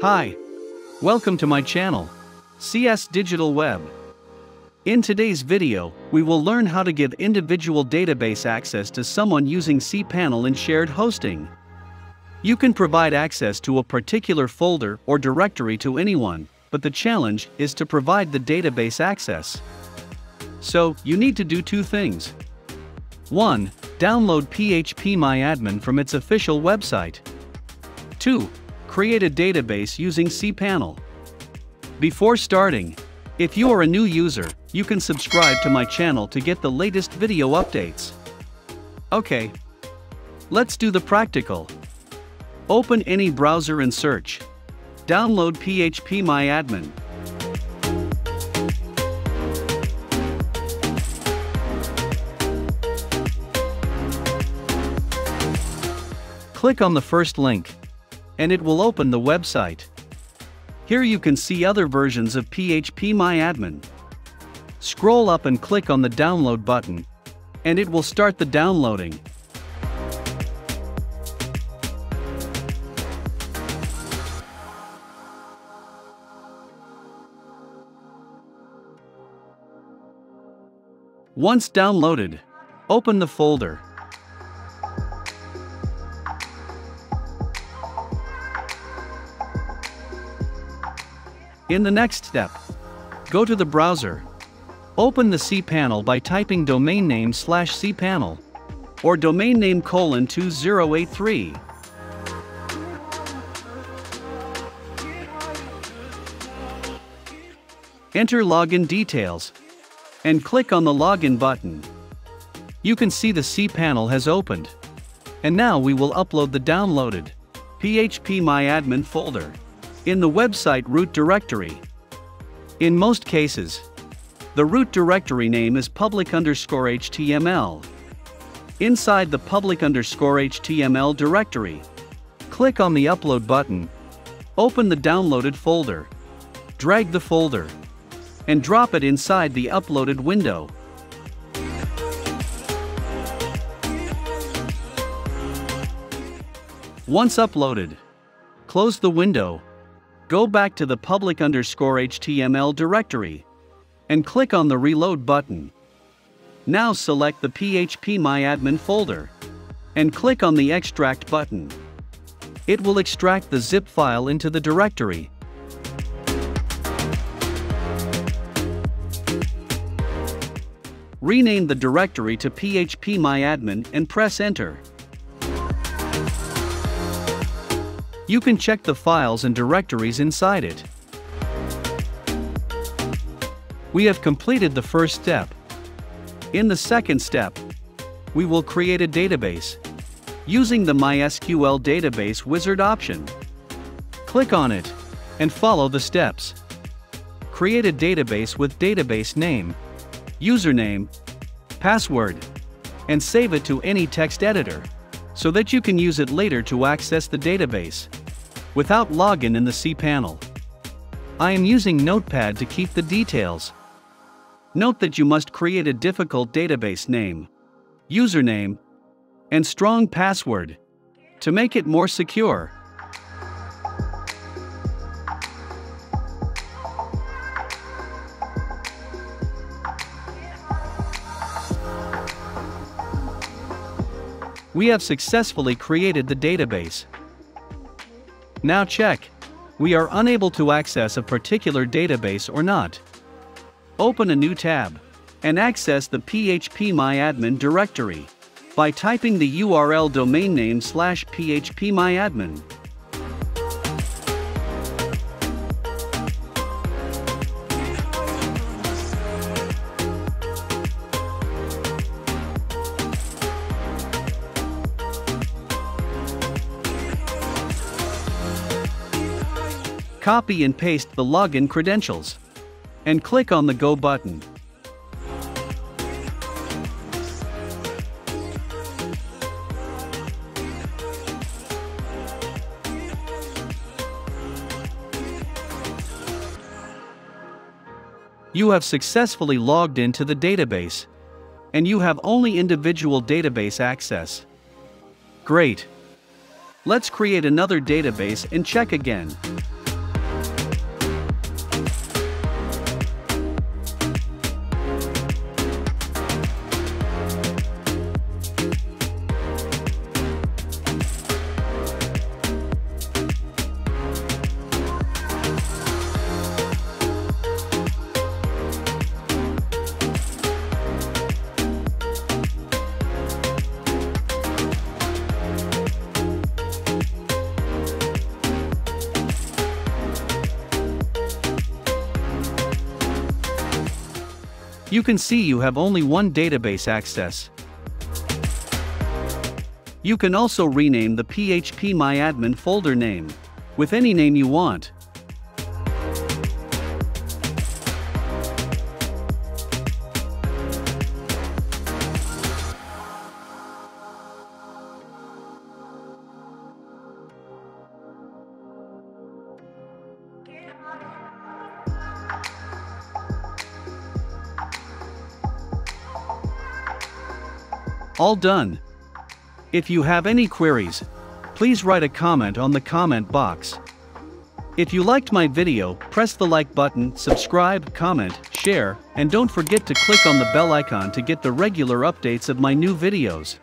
Hi! Welcome to my channel, CS Digital Web. In today's video, we will learn how to give individual database access to someone using cPanel in shared hosting. You can provide access to a particular folder or directory to anyone, but the challenge is to provide the database access. So, you need to do two things. 1. Download phpMyAdmin from its official website. 2. Create a database using cPanel. Before starting, if you are a new user, you can subscribe to my channel to get the latest video updates. Okay. Let's do the practical. Open any browser and search. Download phpMyAdmin. Click on the first link, and it will open the website. Here you can see other versions of phpMyAdmin. Scroll up and click on the download button, and it will start the downloading. Once downloaded, open the folder. In the next step, go to the browser. Open the cPanel by typing domain name / cPanel or domain name :2083. Enter login details and click on the login button. You can see the cPanel has opened. And now we will upload the downloaded phpMyAdmin folder in the website root directory. In most cases, the root directory name is public_html. Inside the public_html directory, click on the upload button, open the downloaded folder, drag the folder, and drop it inside the uploaded window. Once uploaded, close the window. Go back to the public_html directory and click on the reload button. Now select the phpMyAdmin folder and click on the extract button. It will extract the zip file into the directory. Rename the directory to phpMyAdmin and press enter. You can check the files and directories inside it. We have completed the first step. In the second step, we will create a database using the MySQL Database Wizard option. Click on it and follow the steps. Create a database with database name, username, password, and save it to any text editor so that you can use it later to access the database without login in the cPanel. I am using Notepad to keep the details. Note that you must create a difficult database name, username, and strong password to make it more secure. We have successfully created the database. Now check. We are unable to access a particular database or not. Open a new tab and access the phpMyAdmin directory by typing the URL domain name / phpMyAdmin. Copy and paste the login credentials, and click on the Go button. You have successfully logged into the database, and you have only individual database access. Great! Let's create another database and check again. you can see you have only one database access. You can also rename the phpMyAdmin folder name with any name you want. All done. If you have any queries, please write a comment on the comment box. If you liked my video, press the like button, subscribe, comment, share, and don't forget to click on the bell icon to get the regular updates of my new videos.